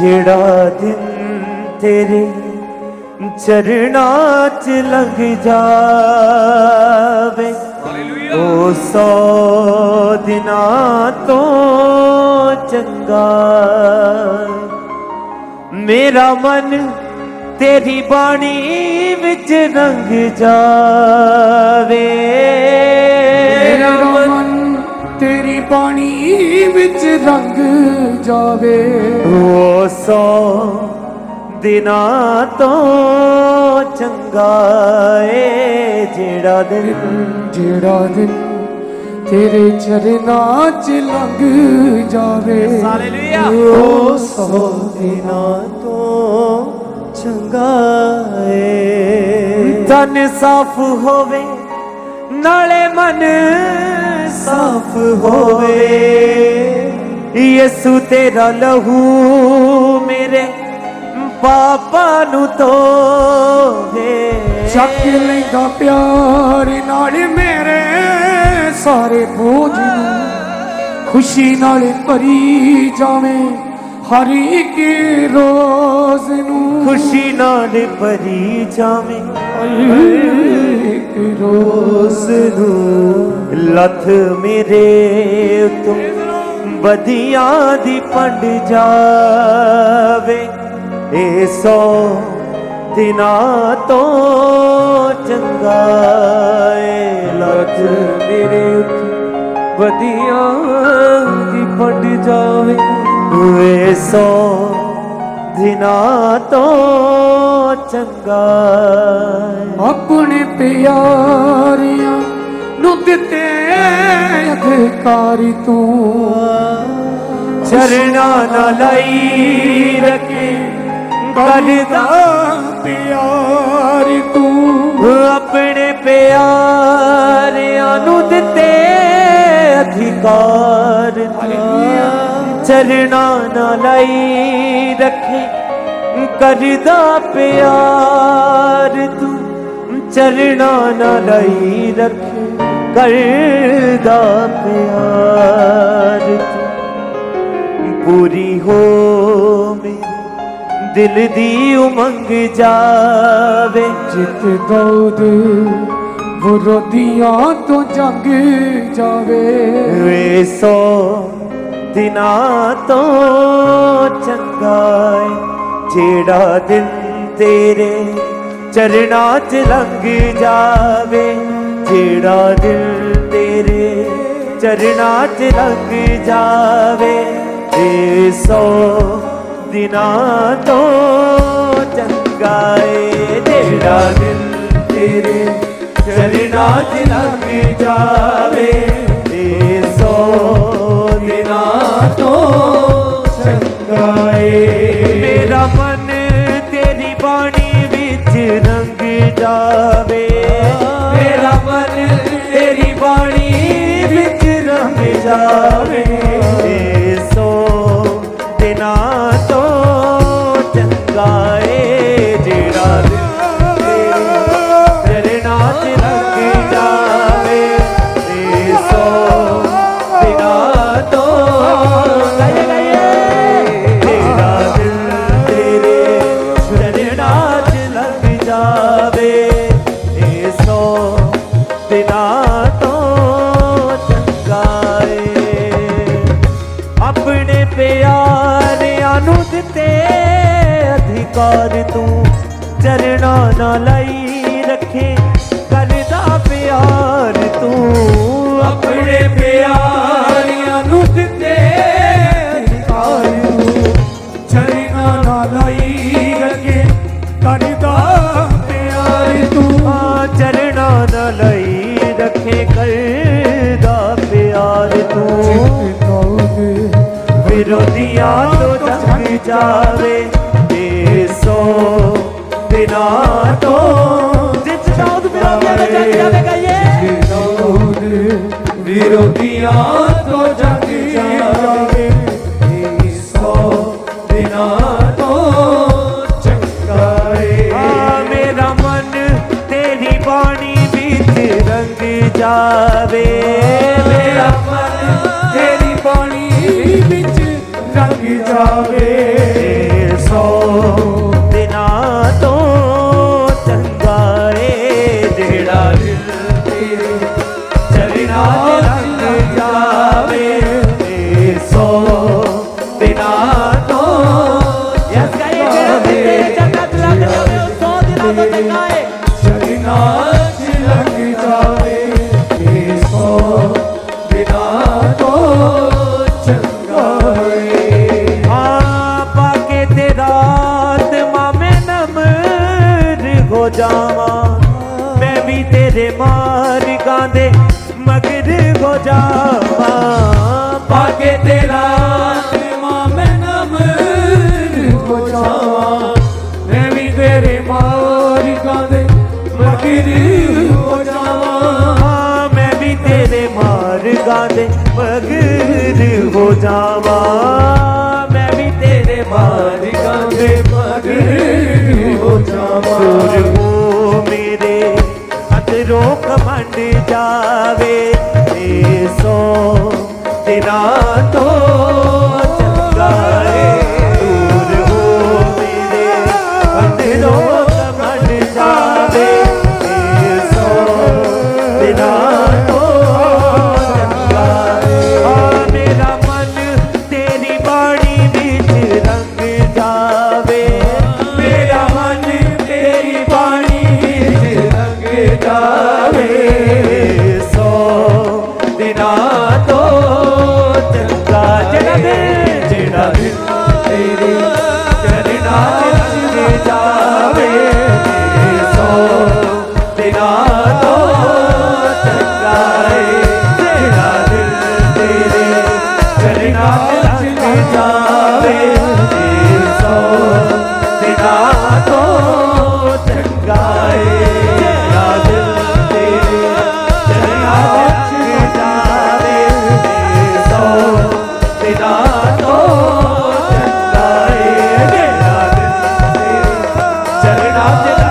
जेड़ा दिन तेरे चरणा च लग जावे ओ सौ दिना तो चंगा। मेरा मन तेरी बाणी विच रंग जावे, मेरा मन तेरी बाणी विच रंग जावे ओ सौ दिना तो चंगा। जेड़ा दिन तेरे चरना च लंघ जावे ओ सौ दिना तो चंगा। तन साफ होवे नाले मन साफ होवे, यीशु तेरा लहू मेरे पापा नू धोवे। चक लैंदा प्यार नाल मेरे सारे बोझ नू, खुशी नाल भरी जावे हर एक रोज नू, खुशी नाल भरी जावे हर एक रोज नू। लथ मेरे तुम बदियां दी पंड जावे ए सौ दिना तो चंगा। लत मेरे बदिया की पट जावे ए सौ दिना तो चंगा। अपने प्यारिया नु दिते अधिकार तू चरना न लाई रखे करदा प्यार तू। अपने प्यार आनु दिते अधिकार चलना ना लाई रखे करदा प्यार तू, चलना ना लाई रखे करदा प्यार तू। पूरी हो मेरी दिल दी उमंग जावे, जित दौड़ वो रोदियां तो जंग जावे वे सौ दिना तो चंगा। जेड़ा दिन तेरे चरना च लंघ जावे, जेड़ा दिन तेरे चरना च लंघ जावे वे सौ दिना तो चंगा। जेड़ा दिन तेरे चरना च लंघ जावे ए सौ दिना तो चंगा। मेरा मन तेरी बाणी विच रंग जावे, मेरा मन तेरी बाणी विच रंग जावे ए सौ दिना तू चरना ना लाई रखे करदा प्यार तू। अपने प्यारियां नू दिते अधिकार तू चरना ना लाई रखे करदा प्यार तू, चरना ना लाई रखे करदा प्यार तू। विरोधियां तो जंग जावे बिना तो विरोधिया तो जग जावे सौ बिना तो चंगा। मेरा मन तेरी बाणी बीच रंग जावे, मेरा मन तेरी बाणी बीच रंग जावे जावा, मैं भी तेरे मार गांधे मगर हो जावा। पाके तेरा आत्मा में नमर हो जावा, मैं भी तेरे मार गांधे मगर हो जावा। मैं भी तेरे मार गांधे मगर हो जावा, मैं भी तेरे मार गांधे मगर हो जावा। हो मेरे अतरों कमंड जावे सो तेरा तो चलता है। हो मेरे अतरों कमंड जावे सो तेरा तो चलता है। मेरा मन तेरी बाड़ी बीच रंग जावे, सो तेरा तो चलता। जेड़ा दिल तेरे चरना में जावे, सो तेरा तो चलता है। जेड़ा दिल तेरे चरना में जावे, सो तेरा तो चलता है। चलना